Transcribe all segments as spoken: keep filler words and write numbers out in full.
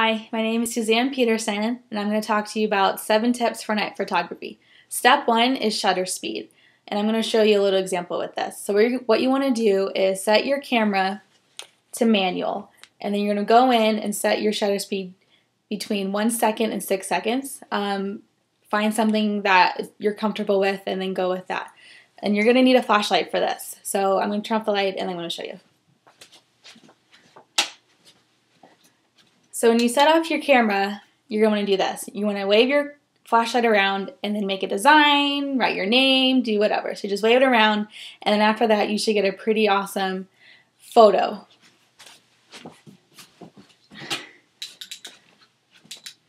Hi, my name is Suzanne Peterson, and I'm going to talk to you about seven tips for night photography. Step one is shutter speed, and I'm going to show you a little example with this. So what you want to do is set your camera to manual, and then you're going to go in and set your shutter speed between one second and six seconds. Um, find something that you're comfortable with, and then go with that. And you're going to need a flashlight for this. So I'm going to turn off the light, and I'm going to show you. So when you set off your camera, you're going to want to do this. You want to wave your flashlight around and then make a design, write your name, do whatever. So just wave it around, and then after that, you should get a pretty awesome photo.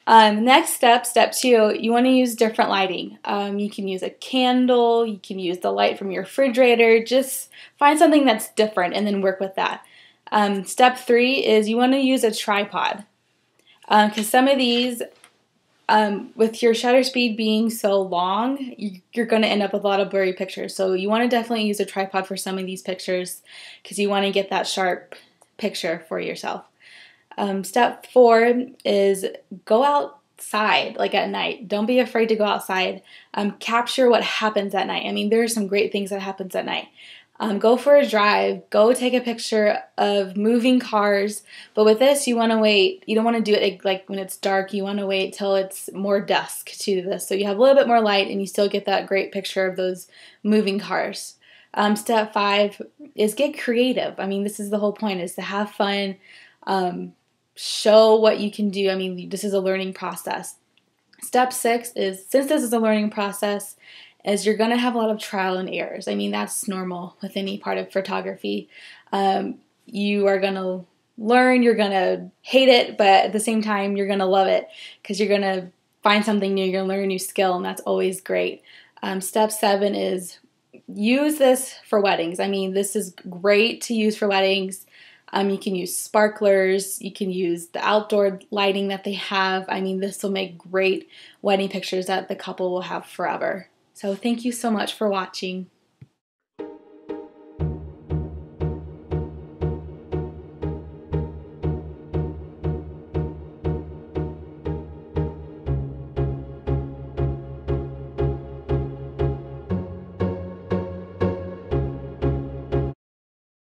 Um, next step, step two, you want to use different lighting. Um, you can use a candle, you can use the light from your refrigerator. Just find something that's different and then work with that. Um, step three is you want to use a tripod. Because um, some of these, um, with your shutter speed being so long, you're going to end up with a lot of blurry pictures. So you want to definitely use a tripod for some of these pictures because you want to get that sharp picture for yourself. Um, step four is go outside, like at night. Don't be afraid to go outside. Um, capture what happens at night. I mean, there are some great things that happens at night. Um, go for a drive, go take a picture of moving cars, but with this you want to wait, you don't want to do it like when it's dark, you want to wait till it's more dusk to do this, so you have a little bit more light and you still get that great picture of those moving cars. Um, step five is get creative. I mean, this is the whole point, is to have fun, um, show what you can do. I mean, this is a learning process. Step six is, since this is a learning process, is you're going to have a lot of trial and errors. I mean, that's normal with any part of photography. Um, you are going to learn, you're going to hate it, but at the same time, you're going to love it because you're going to find something new, you're going to learn a new skill, and that's always great. Um, step seven is use this for weddings. I mean, this is great to use for weddings. Um, you can use sparklers, you can use the outdoor lighting that they have. I mean, this will make great wedding pictures that the couple will have forever. So thank you so much for watching.